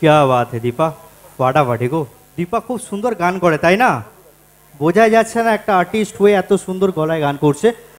क्या बात है दीपा वाड़ा वाड़ी गो दीपा खूब सुंदर गान करे ताई ना बोझा जाच्छे ना एक आर्टिस्ट हुए एतो सुंदर गलाय गान करछे